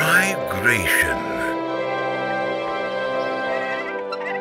Migration. Tune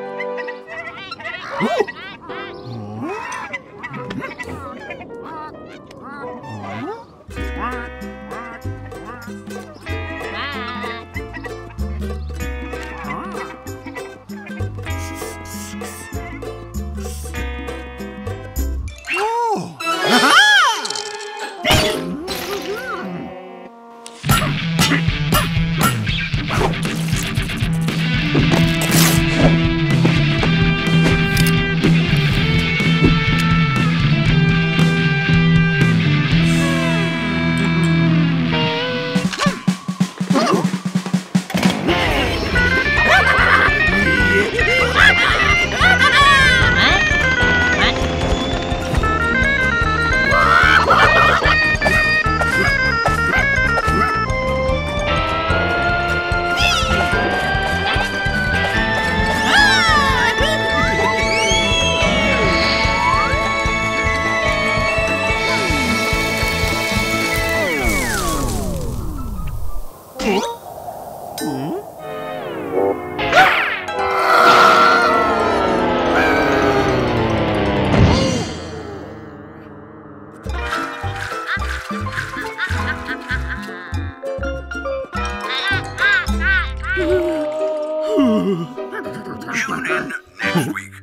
in next week.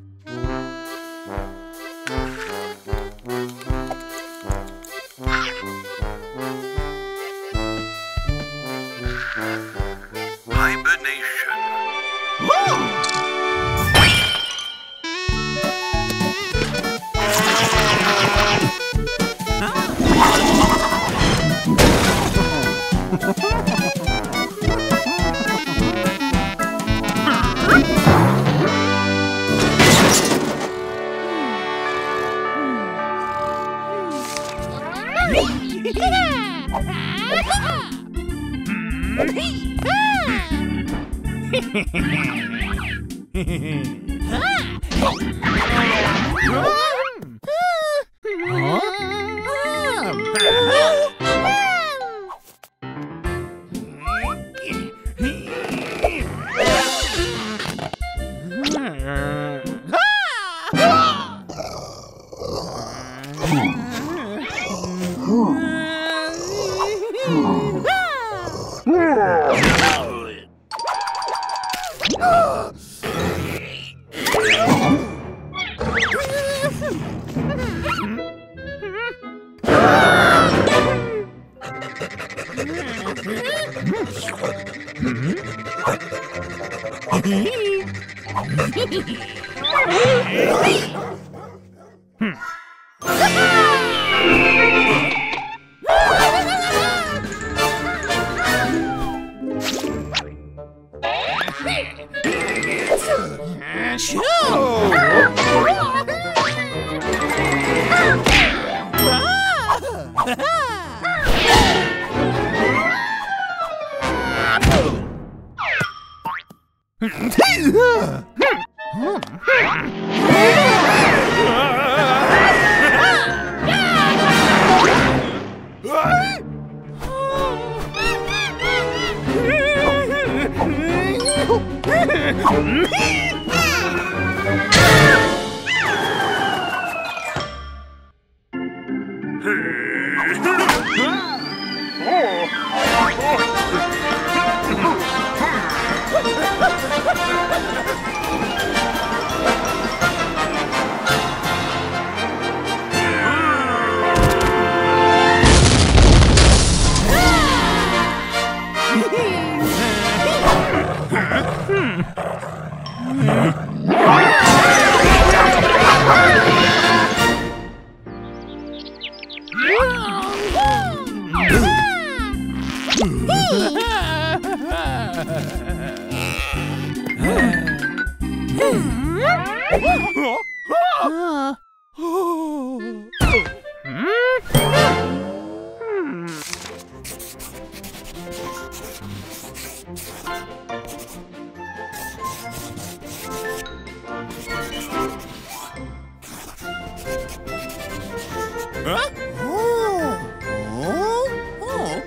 Huh? Oh. Oh. Oh. Oh.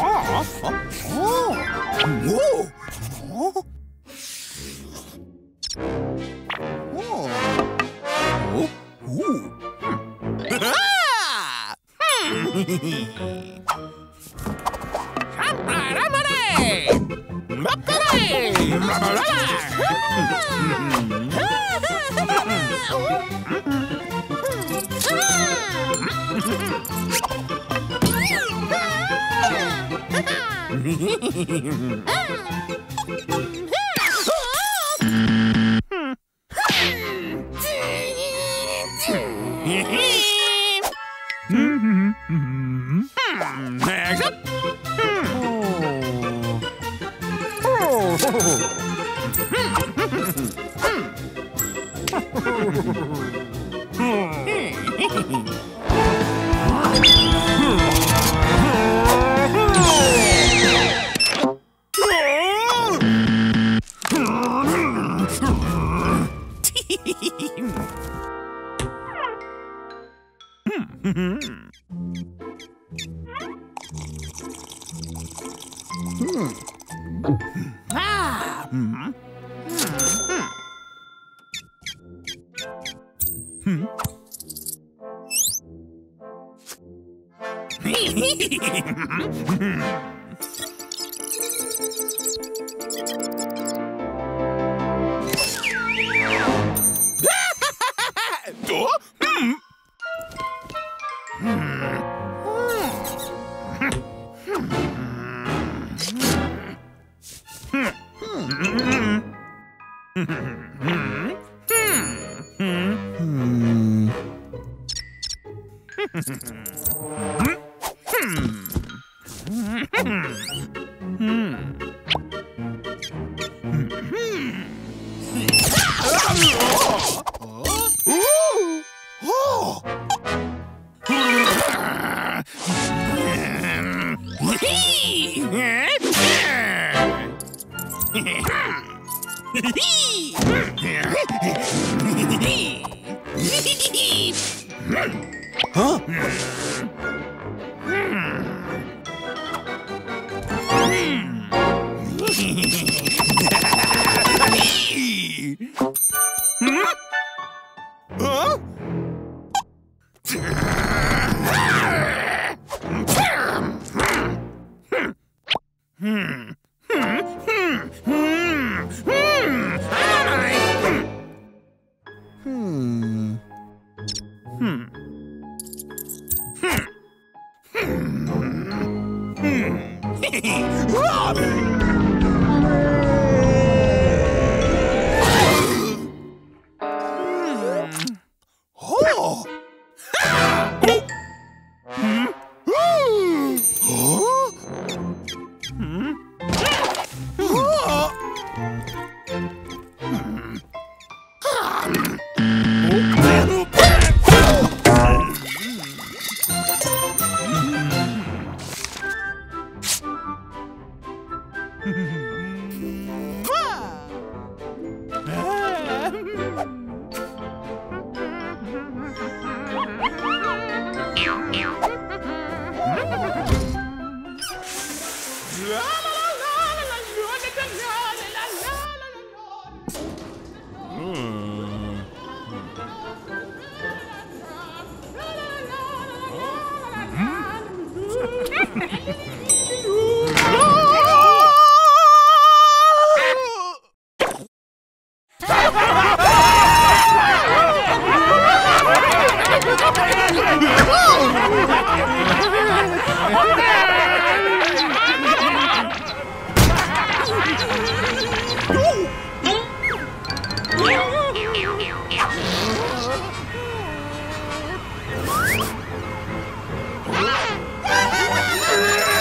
Oh. Oh. Oh. Oh. Ah!